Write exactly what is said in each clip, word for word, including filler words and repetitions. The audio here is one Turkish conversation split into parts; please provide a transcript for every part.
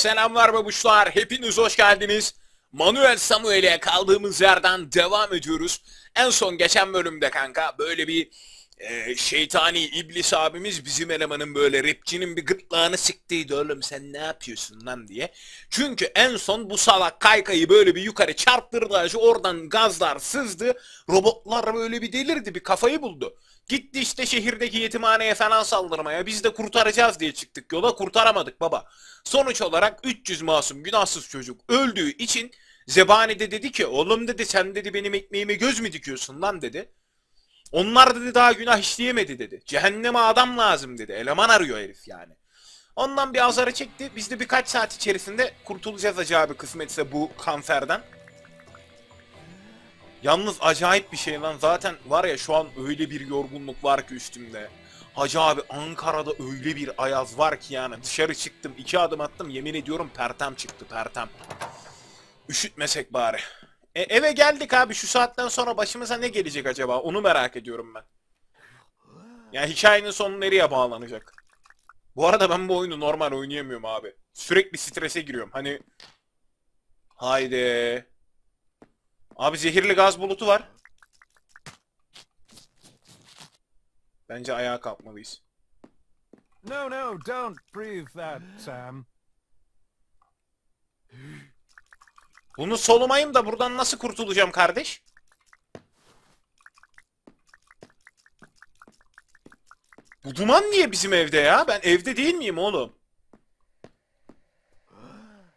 Selamlar babuşlar, hepiniz hoş geldiniz. Manuel Samuel'e kaldığımız yerden devam ediyoruz. En son geçen bölümde kanka böyle bir e, şeytani iblis abimiz bizim elemanın böyle rapçinin bir gırtlağını siktiydi. Oğlum sen ne yapıyorsun lan diye. Çünkü en son bu salak kaykayı böyle bir yukarı çarptırdı. Oradan gazlar sızdı. Robotlar böyle bir delirdi, bir kafayı buldu. Gitti işte şehirdeki yetimhaneye falan saldırmaya. Biz de kurtaracağız diye çıktık yola, kurtaramadık baba. Sonuç olarak üç yüz masum günahsız çocuk öldüğü için zebani de dedi ki oğlum dedi sen dedi benim ekmeğime göz mü dikiyorsun lan dedi. Onlar dedi daha günah işleyemedi dedi. Cehenneme adam lazım dedi. Eleman arıyor herif yani. Ondan bir azarı çekti. Biz de birkaç saat içerisinde kurtulacağız acaba kısmetse bu kanserden. Yalnız acayip bir şey lan, zaten var ya şu an öyle bir yorgunluk var ki üstümde. Hacı abi Ankara'da öyle bir ayaz var ki yani dışarı çıktım iki adım attım yemin ediyorum pertem çıktı pertem. Üşütmesek bari. E, eve geldik abi, şu saatten sonra başımıza ne gelecek acaba onu merak ediyorum ben. Yani hikayenin sonu nereye bağlanacak? Bu arada ben bu oyunu normal oynayamıyorum abi. Sürekli strese giriyorum hani. Haydi. Abi zehirli gaz bulutu var. Bence ayağa kalkmalıyız. No no, don't breathe that, Sam. Bunu solumayayım da buradan nasıl kurtulacağım kardeş? Bu duman niye bizim evde ya? Ben evde değil miyim oğlum?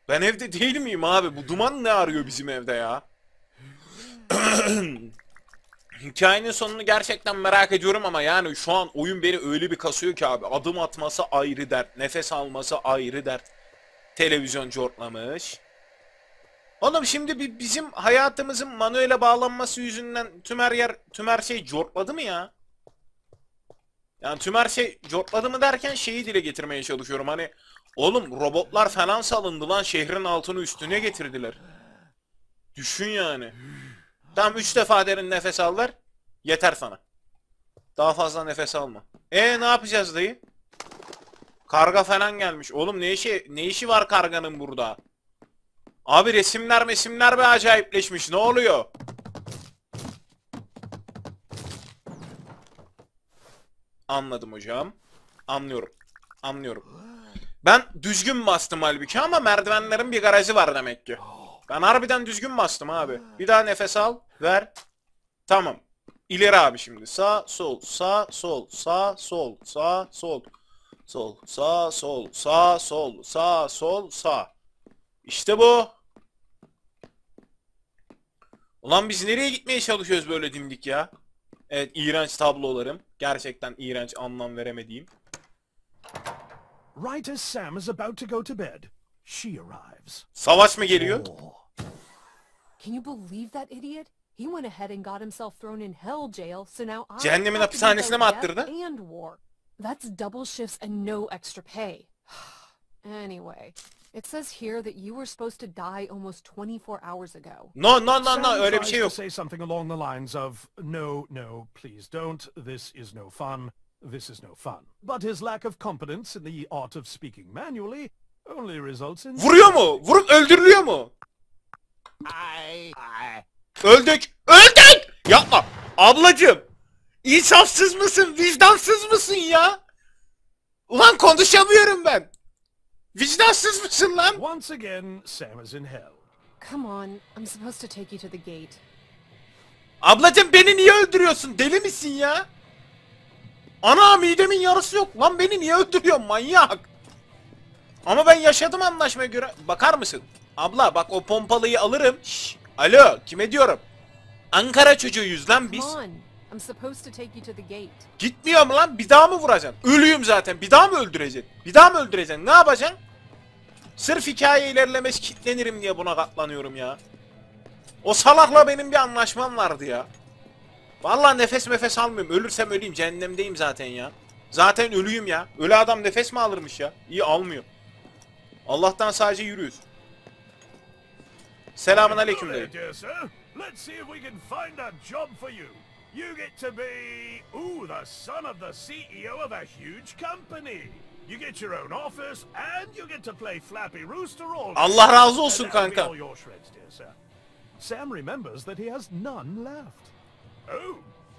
Ben evde değil miyim abi? Bu duman ne arıyor bizim evde ya? Hikayenin sonunu gerçekten merak ediyorum ama yani şu an oyun beni öyle bir kasıyor ki abi. Adım atması ayrı dert, nefes alması ayrı dert. Televizyon cortlamış. Oğlum şimdi bir bizim hayatımızın manuele bağlanması yüzünden tüm her yer, tüm her şey cortladı mı ya? Yani tüm her şey cortladı mı derken şeyi dile getirmeye çalışıyorum hani. Oğlum robotlar falan salındı lan, şehrin altını üstüne getirdiler. Düşün yani. Tamam üç defa derin nefes al ver. Yeter sana. Daha fazla nefes alma. E ne yapacağız dayı? Karga falan gelmiş. Oğlum ne işi ne işi var karganın burada? Abi resimler mesimler be acayipleşmiş. Ne oluyor? Anladım hocam. Anlıyorum. Anlıyorum. Ben düzgün bastım halbuki ama merdivenlerin bir garajı var demek ki. Ben harbiden düzgün bastım abi. Bir daha nefes al, ver. Tamam. İleri abi şimdi. Sağ, sol, sağ, sol, sağ, sol, sağ, sol. Sol, sağ, sol, sağ, sol, sağ, sol, sağ. İşte bu. Ulan biz nereye gitmeye çalışıyoruz böyle dimdik ya? Evet, iğrenç tablolarım. Gerçekten iğrenç, anlam veremediğim. Right as Sam is about to go to bed, she arrives. Savaş mı geliyor? Can you believe that idiot? He went ahead and got himself thrown in hell jail, so now I Cehennemin hapishanesine mi attırdı? That's double shifts and no extra pay. Anyway, it says here that you were supposed to die almost twenty-four hours ago. No, no, no, no, öyle bir şey yok. Say something along the lines of no, no, please don't. This is no fun. This is no fun. But his lack of competence in the art of speaking manually only results in Vuruyor mu? Vurup öldürülüyor mu? Ay, ay. Öldük! Öldük! Yapma! Ablacığım! İnsafsız mısın? Vicdansız mısın ya? Ulan konuşamıyorum ben! Vicdansız mısın lan? Once again, Sam is in hell. Come on, I'm supposed to take you to the gate. Ablacığım beni niye öldürüyorsun? Deli misin ya? Ana midemin yarısı yok lan, beni niye öldürüyorsun manyak? Ama ben yaşadım anlaşmaya göre. Bakar mısın? Abla bak o pompalıyı alırım. Şş, alo kime diyorum? Ankara çocuğuyuz lan biz. Gitmiyorum lan, bir daha mı vuracaksın? Ölüyüm zaten, bir daha mı öldüreceksin? Bir daha mı öldüreceksin? Ne yapacaksın? Sırf hikaye ilerlemesi kitlenirim diye buna katlanıyorum ya. O salakla benim bir anlaşmam vardı ya. Vallahi nefes nefes almıyorum. Ölürsem öleyim, cehennemdeyim zaten ya. Zaten ölüyüm ya. Ölü adam nefes mi alırmış ya? İyi almıyor. Allah'tan sadece yürüyoruz. Selamun aleyküm dayı. Allah razı olsun kanka. Sam remembers that he has none left. Oh,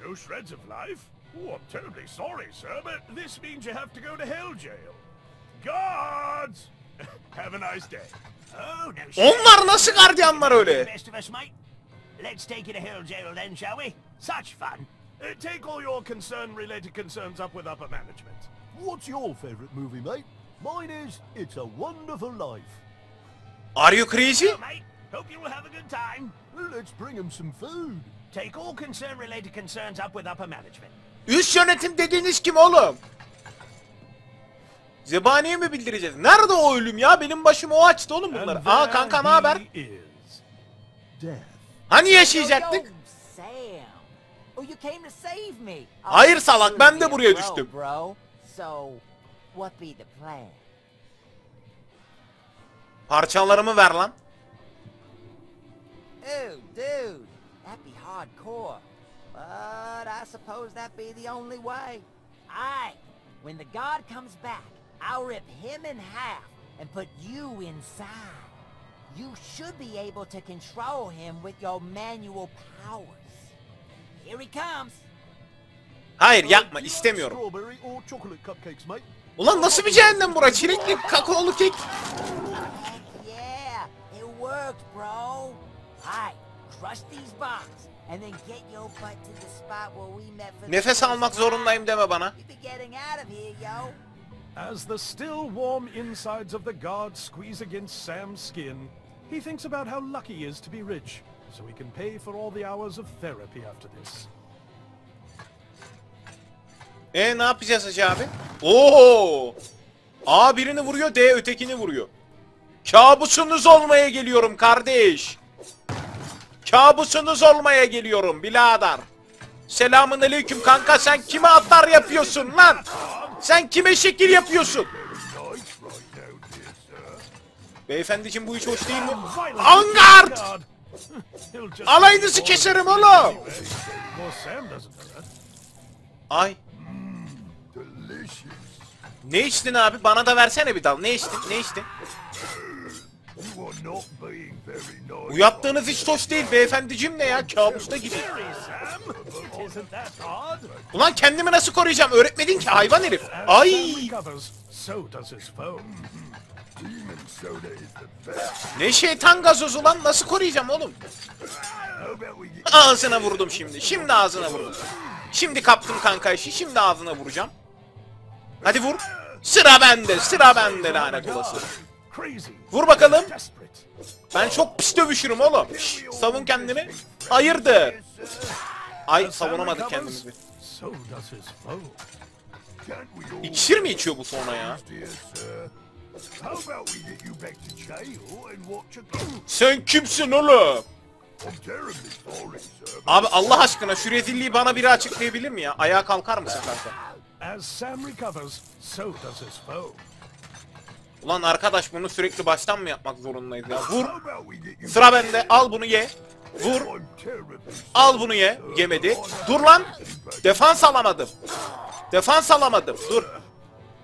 no shreds of life? Oh, I'm terribly sorry, sir, but this means you have to go to hell jail. Guards! Have a nice day. Oh, no shit. Onlar nasıl gardiyanlar öyle? Best of us, mate. Let's take you to hell jail then, shall we? Such fun. Take all your concern-related concerns up with upper management. What's your favorite movie, mate? Mine is It's a Wonderful Life. Are you crazy? Oh, mate. Hope you'll have a good time. Let's bring him some food. Take all concern-related concerns up with upper management. Üst yönetim dediğiniz kim oğlum? Zebaniye mi bildireceğiz? Nerede o ölüm ya? Benim başımı o açtı oğlum bunları. Aa kanka ne haber? Hani yaşayacaktık? Hayır salak, ben de buraya düştüm. Parçalarımı ver lan. Oh, dude, that'd be hardcore. But I suppose that'd be the only way. Aye, when the guard comes back, I'll rip him in half and put you inside. You should be able to control him with your manual powers. Here he comes. Hayır, yapma, istemiyorum. Ulan nasıl bir cehennem bura? Çilekli kakaolu kek. Yeah, it worked, bro. Nefes almak zorundayım deme bana. As the still warm insides of the guard squeeze against Sam's skin, he thinks about how lucky he is to be rich, so he can pay for all the hours of therapy after this. E ne yapacağız hacı abi? Oo! A birini vuruyor, D ötekini vuruyor. Kabusunuz olmaya geliyorum kardeş. Kabusunuz olmaya geliyorum birader. Selamun aleyküm kanka, sen kime atar yapıyorsun lan? Sen kime şekil yapıyorsun? Beyefendiciğim bu hiç hoş değil mi? Angard! Alayınızı keserim oğlum. Ay. Ne içtin abi? Bana da versene bir dal. Ne içtin? Ne içtin? Bu yaptığınız hiç hoş değil beyefendiciğim, ne ya? Kabusta gibi. Ulan kendimi nasıl koruyacağım? Öğretmedin ki hayvan herif. Ay. Ne şeytan gazozu lan? Nasıl koruyacağım oğlum? Ağzına vurdum şimdi. Şimdi ağzına vurdum. Şimdi kaptım kanka işi. Şimdi ağzına vuracağım. Hadi vur. Sıra bende. Sıra bende lanet olası. Vur bakalım. Ben çok pis dövüşürüm oğlum. Şş, savun kendini. Hayırdır. Ay savunamadık kendimizi. İkişir mi içiyor bu sonra ya? Sen kimsin oğlum? Abi Allah aşkına şu rezilliği bana biri açıklayabilir mi ya? Ayağa kalkar mısın kanka? Ulan arkadaş bunu sürekli baştan mı yapmak zorundayız ya? Vur. Sıra bende. Al bunu ye. Vur. Al bunu ye. Yemedi. Dur lan. Defans alamadım. Defans alamadım. Dur.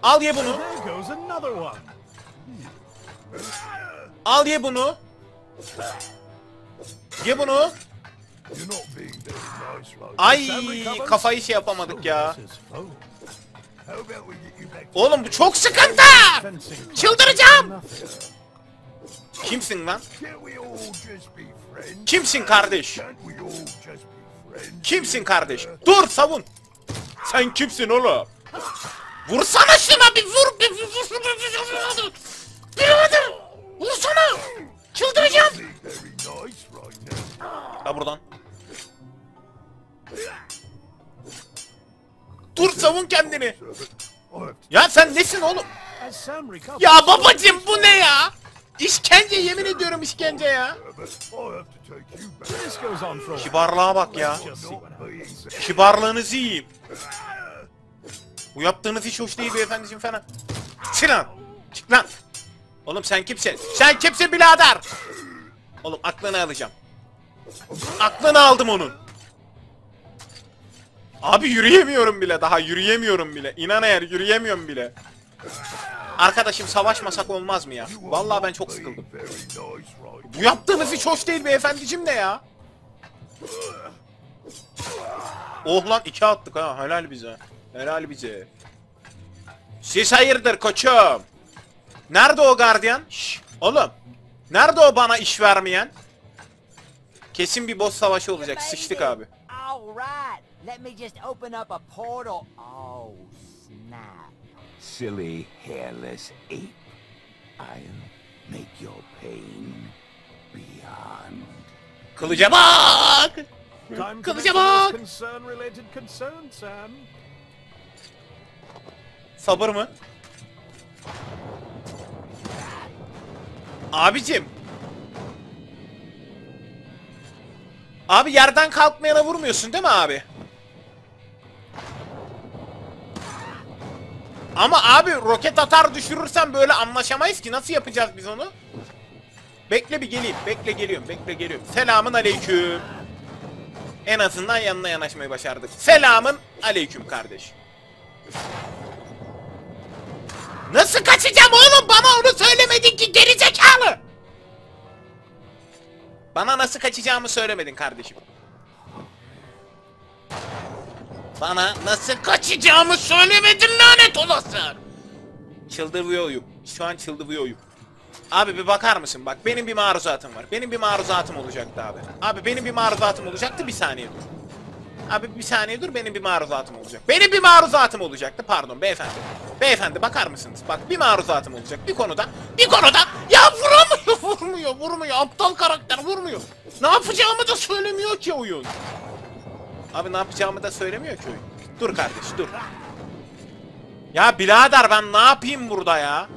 Al ye bunu. Al ye bunu. Ye bunu. Ay kafayı şey yapamadık ya. Oğlum bu çok sıkıntı! Çıldıracağım! Kimsin lan? Kimsin kardeş? Kimsin kardeş? Dur savun! Sen kimsin oğlum? Vursana şuna bir vur! Bir vur! Birader! Vursana! Çıldıracağım! Ya buradan. Dur savun kendini. Ya sen nesin oğlum? Ya babacım bu ne ya? İşkence, yemin ediyorum işkence ya. Kibarlığa bak ya. Kibarlığınızı yiyeyim. Bu yaptığınız hiç hoş değil beyefendiciğim falan. Çık lan. Çık lan. Oğlum sen kimsin? Sen kimsin birader? Oğlum aklını alacağım. Aklını aldım onun. Abi yürüyemiyorum bile, daha yürüyemiyorum bile. İnan eğer yürüyemiyorum bile. Arkadaşım savaşmasak olmaz mı ya? Vallahi ben çok sıkıldım. Bu yaptığınız hiç hoş değil beyefendicim de ya. Oh lan iki attık ha, helal bize. Helal bize. Siz hayırdır koçum? Nerede o gardiyan? Şşş oğlum. Nerede o bana iş vermeyen? Kesin bir boss savaşı olacak. Sıçtık abi. Silly hairless ape. I'll make your pain beyond. Kılıca bak! Kılıca bak! Sabır mı? Abicim. Abi yerden kalkmayana vurmuyorsun değil mi abi? Ama abi roket atar düşürürsen böyle anlaşamayız ki, nasıl yapacağız biz onu? Bekle bir geleyim, bekle geliyorum, bekle geliyorum. Selamın aleyküm. En azından yanına yanaşmayı başardık. Selamın aleyküm kardeş. Nasıl kaçacağım oğlum? Bana onu söylemedin ki gerizekalı. Bana nasıl kaçacağımı söylemedin kardeşim. Bana nasıl kaçacağımı söylemedin lanet olası. Çıldırıyorum. Şu an çıldırıyorum. Abi bir bakar mısın? Bak benim bir maruzatım var. Benim bir maruzatım olacaktı abi. Abi benim bir maruzatım olacaktı. Bir saniye dur. Abi bir saniye dur. Benim bir maruzatım olacak. Benim bir maruzatım olacaktı. Pardon beyefendi. Beyefendi bakar mısınız? Bak bir maruzatım olacak. Bir konuda. Bir konuda. Ya vuramıyor. Vurmuyor. Vurmuyor. Aptal karakter vurmuyor. Ne yapacağımı da söylemiyor ki oyun. Abi ne yapacağımı da söylemiyor ki oyun. Dur kardeş dur. Ya birader ben ne yapayım burada ya?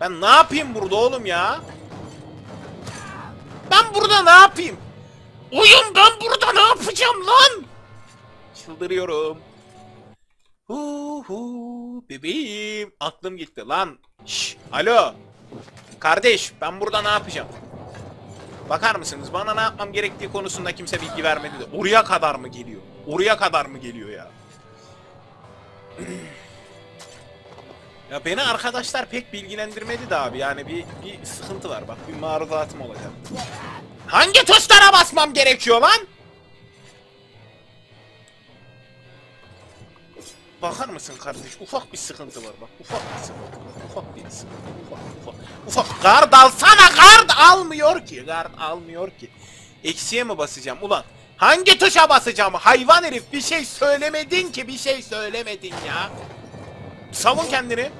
Ben ne yapayım burada oğlum ya? Ben burada ne yapayım? Oyun ben burada ne yapacağım lan? Çıldırıyorum. Hu hu bebeğim. Aklım gitti lan. Şş, alo. Kardeş ben burada ne yapacağım? Bakar mısınız? Bana ne yapmam gerektiği konusunda kimse bilgi vermedi de. Oraya kadar mı geliyor? Oraya kadar mı geliyor ya? Ya beni arkadaşlar pek bilgilendirmedi de abi. Yani bir, bir sıkıntı var. Bak bir maruzatım olacak. Hangi tuşlara basmam gerekiyor lan? Bakar mısın kardeş? Ufak bir sıkıntı var bak. Ufak bir sıkıntı var. Ufak bir sıkıntı var. Ufak ufak. Ufak. Gard alsana. Gard almıyor ki. Gard almıyor ki. Eksiye mi basacağım? Ulan hangi tuşa basacağım? Hayvan herif bir şey söylemedin ki. Bir şey söylemedin ya. Savun kendini.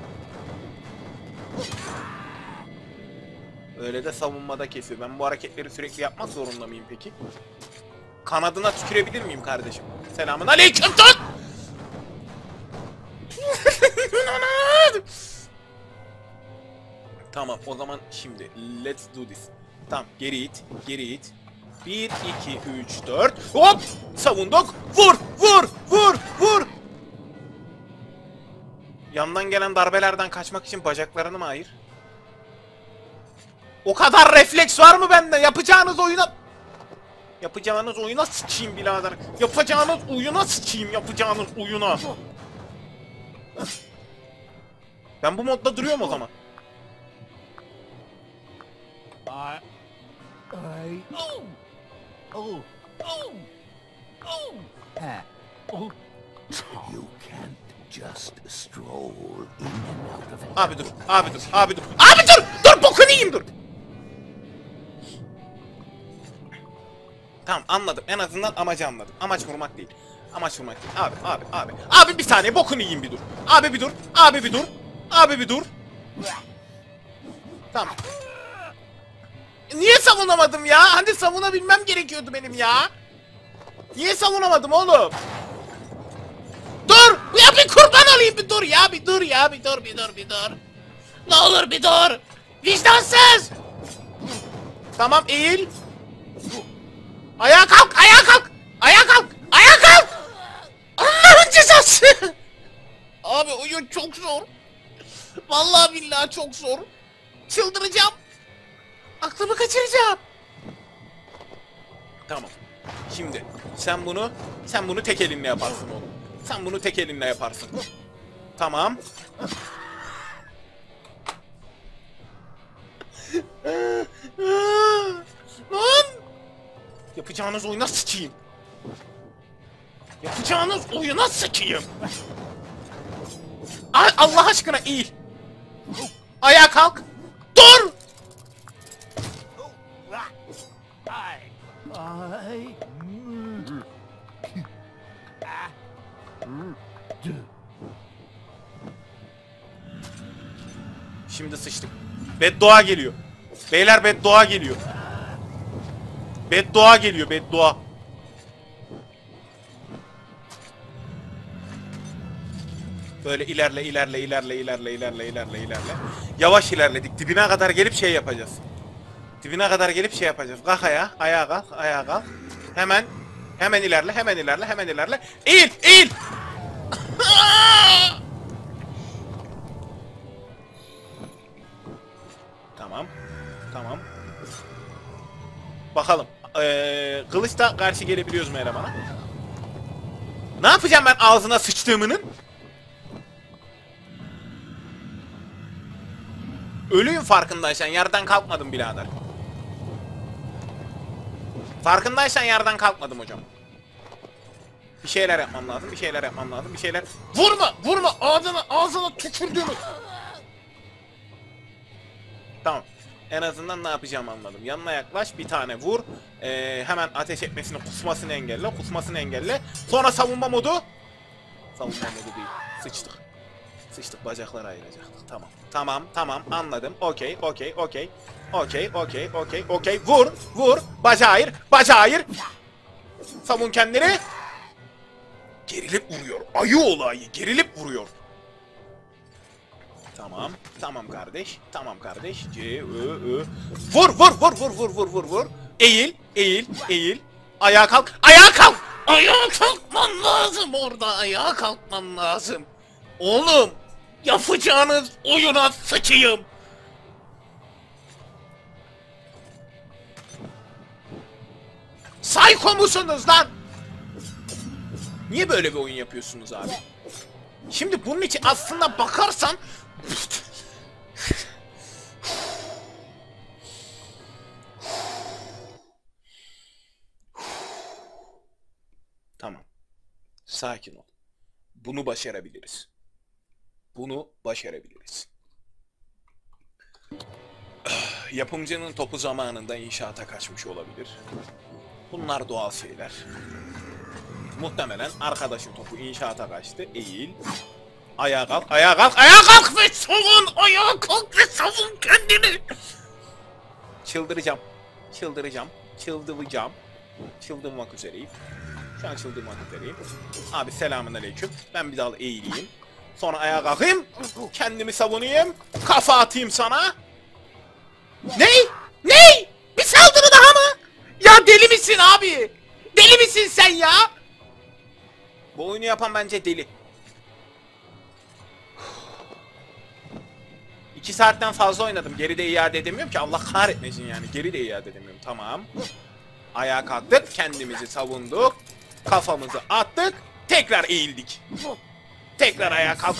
Öyle de savunmada kesiyor. Ben bu hareketleri sürekli yapmak zorunda mıyım peki? Kanadına tükürebilir miyim kardeşim? Selamın aleyküm tut! Tamam o zaman şimdi let's do this. Tamam geri it, geri it. bir, iki, üç, dört. Hop! Savunduk. Vur! Vur! Vur! Vur! Yandan gelen darbelerden kaçmak için bacaklarını mı ayır? O kadar refleks var mı bende? Yapacağınız oyuna... Yapacağınız oyuna sıçayım birader. Yapacağınız oyuna sıçayım. Yapacağınız oyuna. Ben bu modda duruyorum o zaman. Just stroll in and out of it. Abi dur, abi dur, abi dur, abi dur, dur bokunu yiyeyim dur. Tamam anladım, en azından amacı anladım. Amaç vurmak değil, amaç vurmak değil. Abi, abi, abi, abi bir saniye bokunu yiyeyim bir dur. Abi bir dur, abi bir dur, abi bir dur. Tamam. Niye savunamadım ya? Hani savunabilmem gerekiyordu benim ya. Niye savunamadım oğlum? Dur! Ya bir kurban olayım bir dur ya bir dur ya bir dur bir dur bir dur. Ne olur bir dur. Vicdansız. Tamam eğil. Ayağa kalk, ayağa kalk. Ayağa kalk, ayağa kalk. Allah'ın cezası. Abi oyun çok zor. Vallahi billahi çok zor. Çıldıracağım. Aklımı kaçıracağım. Tamam. Şimdi sen bunu sen bunu tek elinle yaparsın oğlum. Sen bunu tek elinle yaparsın. Tamam. Yapacağınız oyuna sikeyim. Yapacağınız oyuna sikeyim. Allah aşkına iyi. Ayağa kalk. Dur. Şimdi sıçtık. Beddua geliyor. Beyler beddua geliyor. Beddua geliyor, beddua. Böyle ilerle, ilerle, ilerle, ilerle, ilerle, ilerle, ilerle. Yavaş ilerledik. Dibine kadar gelip şey yapacağız. Dibine kadar gelip şey yapacağız. Kalk ayağa, ayağa kalk, ayağa kalk. Hemen, hemen ilerle, hemen ilerle, hemen ilerle. Eğil, eğil! Tamam, tamam. Bakalım. Ee, kılıçla karşı gelebiliyoruz mu elemana? Ne yapacağım ben ağzına sıçtığımının? Ölüyüm farkındaysan, yerden kalkmadım birader. Farkındaysan yerden kalkmadım hocam. Bir şeyler yapmam lazım, bir şeyler yapmam lazım, bir şeyler... Vurma! Vurma! Ağzına, ağzına tükürdüğümü! Tamam. En azından ne yapacağımı anladım. Yanına yaklaş, bir tane vur. Ee, hemen ateş etmesini, kusmasını engelle, kusmasını engelle. Sonra savunma modu. Savunma modu değil. Sıçtık. Sıçtık, bacakları ayıracaktık. Tamam. Tamam, tamam. Anladım. Okey, okey, okey. Okey, okey, okey, okey. Vur, vur. Bacağı ayır, bacağı ayır. Savun kendini. Gerilip vuruyor. Ayı olayı. Gerilip vuruyor. Tamam. Tamam kardeş. Tamam kardeş. C, ö, ö. Vur, vur, vur, vur, vur, vur, vur, vur. Eğil, eğil, eğil. Ayağa kalk. Ayağa kalk. Ayağa kalkman lazım orada. Ayağa kalkman lazım. Oğlum, yapacağınız oyuna sıçayım. Psycho musunuz lan? Niye böyle bir oyun yapıyorsunuz abi? Şimdi bunun için aslında bakarsan... Tamam. Sakin ol. Bunu başarabiliriz. Bunu başarabiliriz. Yapımcının topu zamanında inşaata kaçmış olabilir. Bunlar doğal şeyler. Muhtemelen arkadaşın topu inşaata kaçtı. Eğil. Ayağa kalk, ayağa kalk, ayağa kalk ve savun! Ayağa kalk ve savun kendini! Çıldıracağım. Çıldıracağım. Çıldıracağım. Çıldırmak üzereyim. Şu an çıldırmak üzereyim. Abi selamünaleyküm. Ben bir daha eğileyim. Sonra ayağa kalkayım. Kendimi savunayım. Kafa atayım sana. Ney? Ney? Bir saldırı daha mı? Ya deli misin abi? Deli misin sen ya? Bu oyunu yapan bence deli. İki saatten fazla oynadım. Geride iade edemiyorum ki. Allah kahretmesin yani. Geride iade edemiyorum. Tamam. Ayağa kalktık. Kendimizi savunduk. Kafamızı attık. Tekrar eğildik. Tekrar ayağa kalk.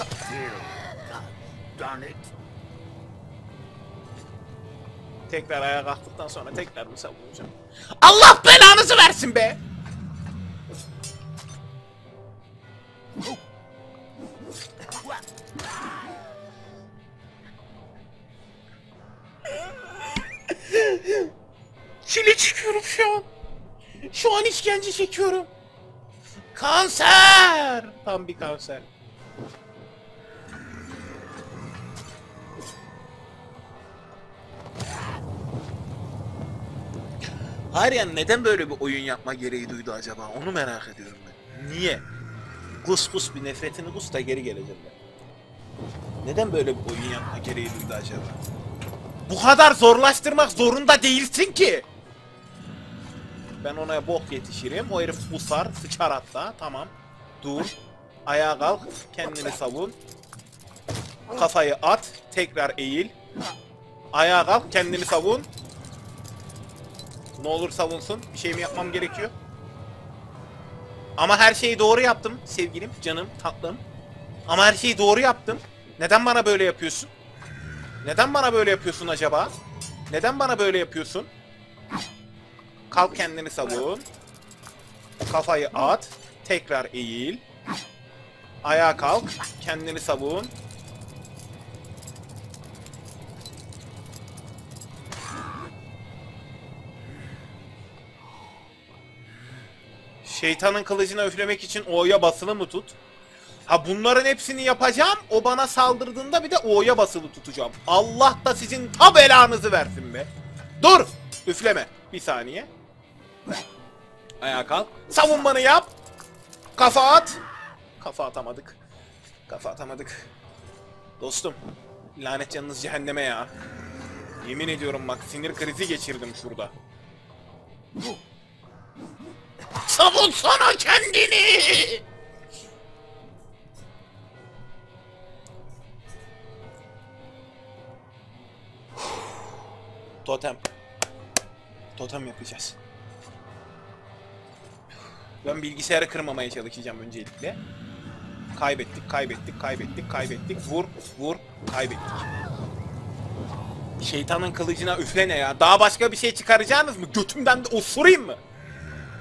Tekrar ayağa kalktıktan sonra tekrar mı savunacağım? Allah belanızı versin be! Çile çıkıyorum şu an. Şu an işkence çekiyorum. Kanser! Tam bir kanser. Hayır yani neden böyle bir oyun yapma gereği duydu acaba? Onu merak ediyorum ben. Niye? Kus kus bir nefretini kus da geri geleceğim ben. Neden böyle bir oyun yapma gereği duydu acaba? Bu kadar zorlaştırmak zorunda değilsin ki. Ben ona bok yetişirim. O herif usar, sıçar hatta. Tamam. Dur. Ayağa kalk. Kendini savun. Kafayı at. Tekrar eğil. Ayağa kalk. Kendini savun. Ne olur savunsun. Bir şey mi yapmam gerekiyor? Ama her şeyi doğru yaptım. Sevgilim, canım, tatlım. Ama her şeyi doğru yaptım. Neden bana böyle yapıyorsun? Neden bana böyle yapıyorsun acaba? Neden bana böyle yapıyorsun? Kalk, kendini savun. Kafayı at. Tekrar eğil. Ayağa kalk. Kendini savun. Şeytanın kılıcını öflemek için O'ya basılı mı tut? Ha, bunların hepsini yapacağım. O bana saldırdığında bir de O'ya basılı tutacağım. Allah da sizin ta belanızı versin be. Dur! Üfleme. Bir saniye. Ayağa kalk. Savunmanı yap. Kafa at. Kafa atamadık. Kafa atamadık. Dostum. Lanet canınız cehenneme ya. Yemin ediyorum bak, sinir krizi geçirdim şurada. Savunsana kendini! Totem. Totem yapacağız. Ben bilgisayarı kırmamaya çalışacağım öncelikle. Kaybettik, kaybettik, kaybettik, kaybettik. Vur, vur, kaybettik. Şeytanın kılıcına üflene ya. Daha başka bir şey çıkaracağınız mı? Götümden de osurayım mı?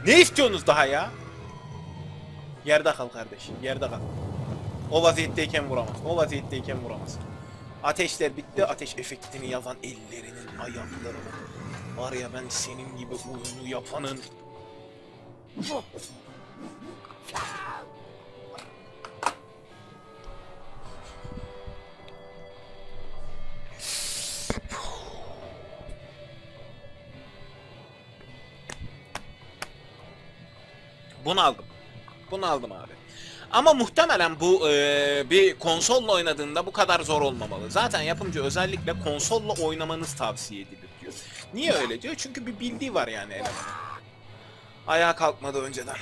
Ne istiyorsunuz daha ya? Yerde kal kardeşim, yerde kal. O vaziyetteyken vuramaz, o vaziyetteyken vuramaz. Ateşler bitti, ateş efektini yazan ellerinin, ayaklarının. Var ya, ben senin gibi oyunu yapanın... Bunu aldım. Bunu aldım abi. Ama muhtemelen bu e, bir konsolla oynadığında bu kadar zor olmamalı. Zaten yapımcı özellikle konsolla oynamanız tavsiye edilir diyor. Niye öyle diyor? Çünkü bir bildiği var yani elemanın. Ayağa kalkmadı önceden.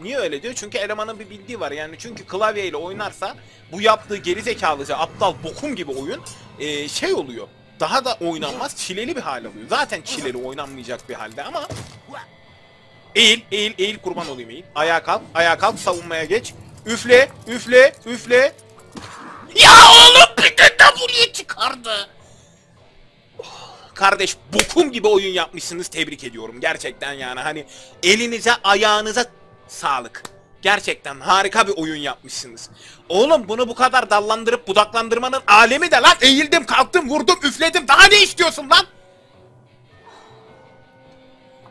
Niye öyle diyor? Çünkü elemanın bir bildiği var yani. Çünkü klavyeyle oynarsa bu yaptığı gerizekalıca aptal bokum gibi oyun e, şey oluyor. Daha da oynanmaz, çileli bir hal oluyor. Zaten çileli, oynanmayacak bir halde ama... Eğil, eğil, eğil, kurban olayım eğil. Ayağa kalk, ayağa kalk, savunmaya geç. Üfle, üfle, üfle. Ya oğlum, bir de buraya çıkardı. Oh, kardeş, bokum gibi oyun yapmışsınız, tebrik ediyorum. Gerçekten yani, hani elinize, ayağınıza sağlık. Gerçekten harika bir oyun yapmışsınız. Oğlum, bunu bu kadar dallandırıp budaklandırmanın alemi de lan. Eğildim, kalktım, vurdum, üfledim. Daha ne istiyorsun lan?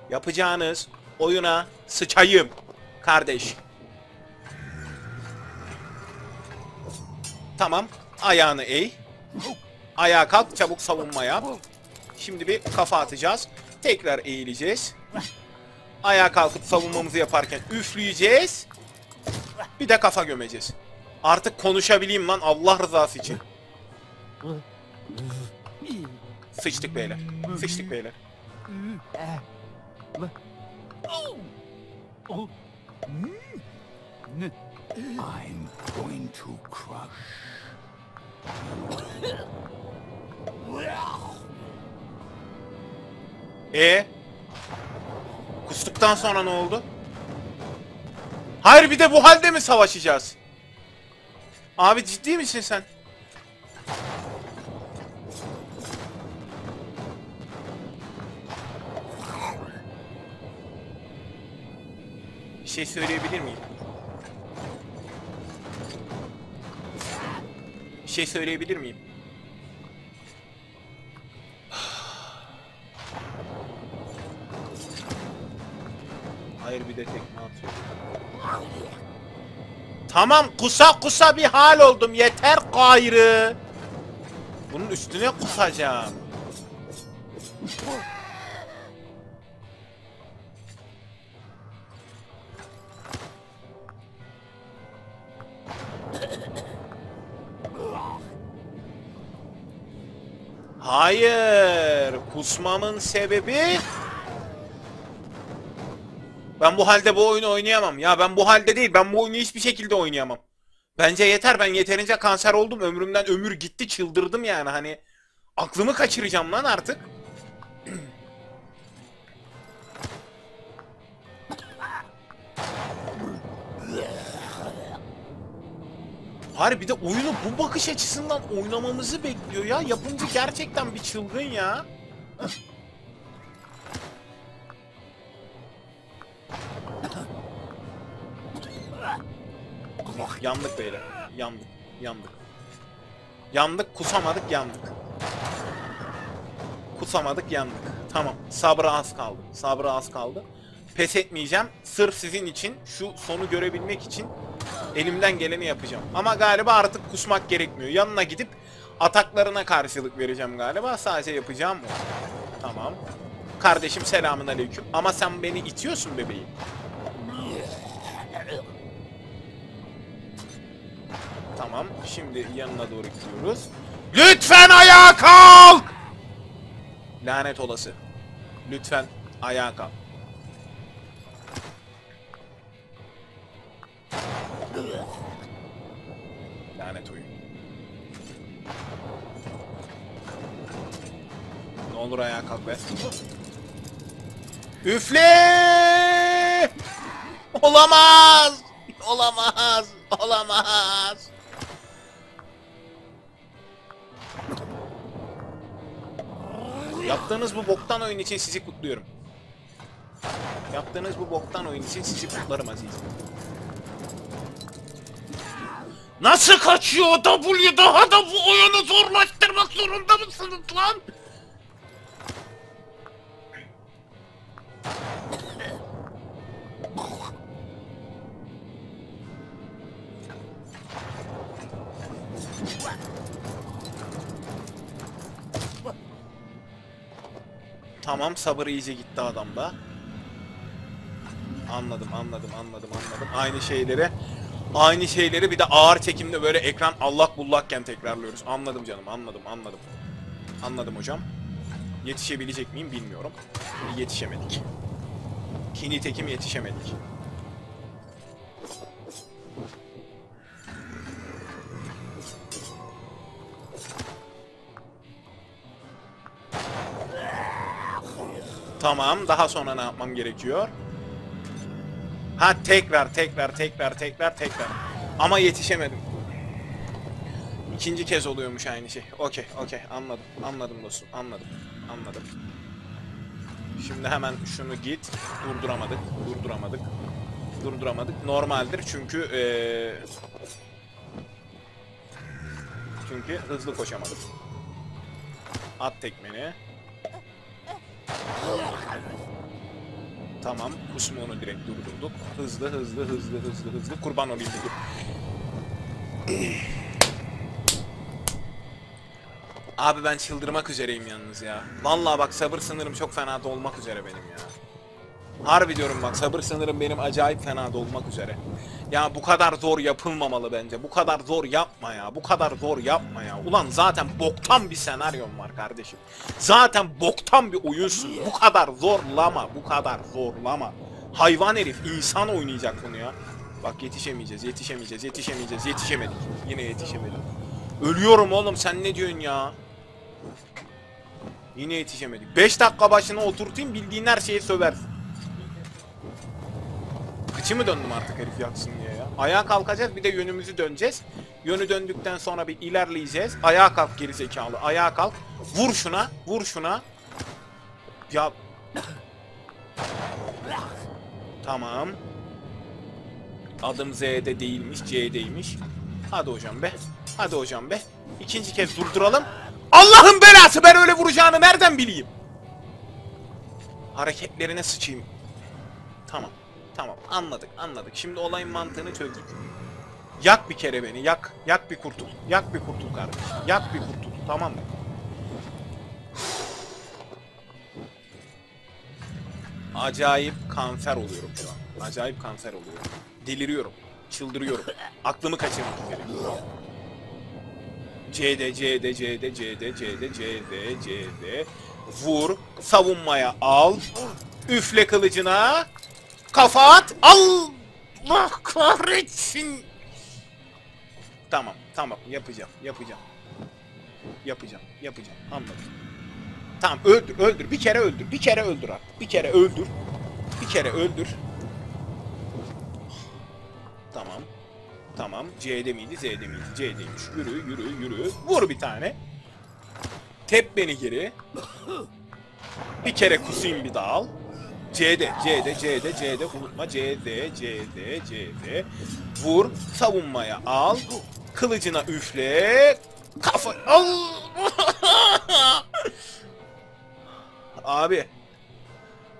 Yapacağınız... Oyuna sıçayım kardeş. Tamam, ayağını eğ. Ayağa kalk, çabuk savunma yap. Şimdi bir kafa atacağız. Tekrar eğileceğiz. Ayağa kalkıp savunmamızı yaparken üfleyeceğiz. Bir de kafa gömeceğiz. Artık konuşabileyim lan, Allah rızası için. Sıçtık beyler. Sıçtık beyler. I'm going to crush. E, kustuktan sonra ne oldu? Hayır, bir de bu halde mi savaşacağız? Abi ciddi misin sen? Şey söyleyebilir miyim? Bir şey söyleyebilir miyim? Hayır, bir de tekme atıyor. Tamam, kusa kusa bir hal oldum, yeter gayrı. Bunun üstüne kusacağım. Hayır, kusmamın sebebi... Ben bu halde bu oyunu oynayamam. Ya ben bu halde değil, ben bu oyunu hiçbir şekilde oynayamam. Bence yeter, ben yeterince kanser oldum. Ömrümden ömür gitti, çıldırdım yani hani. Aklımı kaçıracağım lan artık. Hayır, bir de oyunu bu bakış açısından oynamamızı bekliyor ya. Yapımcı gerçekten bir çılgın ya. Yandık beyler. Yandık. Yandık. Yandık. Kusamadık. Yandık. Kusamadık. Yandık. Tamam. Sabra az kaldı. Sabra az kaldı. Pes etmeyeceğim. Sırf sizin için, şu sonu görebilmek için elimden geleni yapacağım. Ama galiba artık kusmak gerekmiyor. Yanına gidip ataklarına karşılık vereceğim galiba. Sadece yapacağım o. Tamam. Kardeşim selamünaleyküm. Ama sen beni itiyorsun bebeğim. Tamam. Şimdi yanına doğru gidiyoruz. Lütfen ayağa kalk! Lanet olası. Lütfen ayağa kalk. Lanet oyun. Ne olur ayağa kalk be. Üfle! Olamaz! Olamaz! Olamaz! Yaptığınız bu boktan oyun için sizi kutluyorum. Yaptığınız bu boktan oyun için sizi kutlarım azizim. Nasıl kaçıyor W? Daha da bu oyunu zorlaştırmak zorunda mısınız lan? Tamam, sabır iyice gitti adamda. Anladım, anladım, anladım, anladım. Aynı şeyleri, aynı şeyleri bir de ağır çekimde böyle ekran allak bullakken tekrarlıyoruz. Anladım canım, anladım, anladım. Anladım hocam. Yetişebilecek miyim bilmiyorum. Yetişemedik. Kinitekim yetişemedik. Tamam, daha sonra ne yapmam gerekiyor? Ha, tekrar tekrar tekrar tekrar tekrar. Ama yetişemedim. İkinci kez oluyormuş aynı şey. Okey, okey, anladım. Anladım dostum, anladım. Anladım. Şimdi hemen şunu git. Durduramadık, durduramadık. Durduramadık. Normaldir çünkü ee... çünkü hızlı koşamadık. At tekmeni. Tamam, kusma onu direkt durdurduk. Hızlı hızlı hızlı hızlı hızlı. Kurban olayım dedim. Abi ben çıldırmak üzereyim yalnız ya. Vallahi bak, sabır sınırım çok fena dolmak üzere benim ya. Harbi diyorum bak, sabır sınırım benim acayip fena dolmak üzere. Ya bu kadar zor yapılmamalı bence. Bu kadar zor yapma ya. Bu kadar zor yapma ya. Ulan zaten boktan bir senaryon var kardeşim. Zaten boktan bir oyunsun. Bu kadar zorlama. Bu kadar zorlama. Hayvan herif, insan oynayacak bunu ya. Bak yetişemeyeceğiz, yetişemeyeceğiz, yetişemeyeceğiz, yetişemedik. Yine yetişemedik. Ölüyorum oğlum, sen ne diyorsun ya? Yine yetişemedik. beş dakika başına oturtayım, bildiğin her şeyi söversin. Kıçımı döndüm artık herif yaksın diye ya. Ayağa kalkacağız, bir de yönümüzü döneceğiz. Yönü döndükten sonra bir ilerleyeceğiz. Ayağa kalk gerizekalı, ayağa kalk. Vur şuna, vur şuna. Ya. Tamam. Adım Z'de değilmiş, C'deymiş. Hadi hocam be, hadi hocam be. İkinci kez durduralım. Allah'ın belası, ben öyle vuracağını nereden bileyim? Hareketlerine sıçayım. Tamam. Tamam, anladık, anladık. Şimdi olayın mantığını çözdük. Yak bir kere beni, yak. Yak bir kurtul. Yak bir kurtul kardeşim. Yak bir kurtul, tamam mı? Acayip kanser oluyorum şu an. Acayip kanser oluyorum. Deliriyorum, çıldırıyorum. Aklımı kaçırmak üzereyim. C'de, C'de, C'de, C'de, C'de, C'de, C'de. Vur, savunmaya al. Üfle kılıcına. Kafa at. Allah kahretsin. Tamam, tamam, yapacağım, yapacağım. Yapacağım, yapacağım. Anladım. Tamam, öldür, öldür. Bir kere öldür. Bir kere öldür artık. Bir kere öldür. Bir kere öldür. Tamam. Tamam. C'de miydi? Z'de miydi? C'deymiş. Yürü, yürü, yürü. Vur bir tane. Tep beni geri. Bir kere kusayım, bir daha al. C'de, C'de, C'de, C'de, unutma. C'de, C'de, C'de. Vur, savunmaya al. Kılıcına üfle. Kafa... Abi.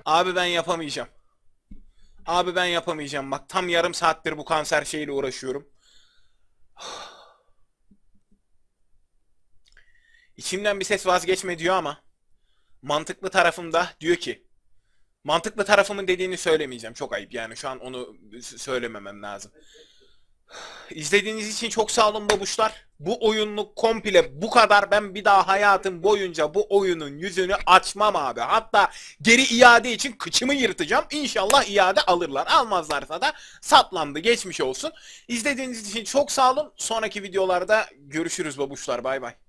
Abi ben yapamayacağım. Abi ben yapamayacağım. Bak tam yarım saattir bu kanser şeyle uğraşıyorum. İçimden bir ses vazgeçme diyor ama mantıklı tarafımda diyor ki, mantıklı tarafımın dediğini söylemeyeceğim. Çok ayıp yani, şu an onu söylememem lazım. İzlediğiniz için çok sağ olun babuşlar. Bu oyunluk komple bu kadar. Ben bir daha hayatım boyunca bu oyunun yüzünü açmam abi. Hatta geri iade için kıçımı yırtacağım. İnşallah iade alırlar. Almazlarsa da satlandı, geçmiş olsun. İzlediğiniz için çok sağ olun. Sonraki videolarda görüşürüz babuşlar. Bay bay.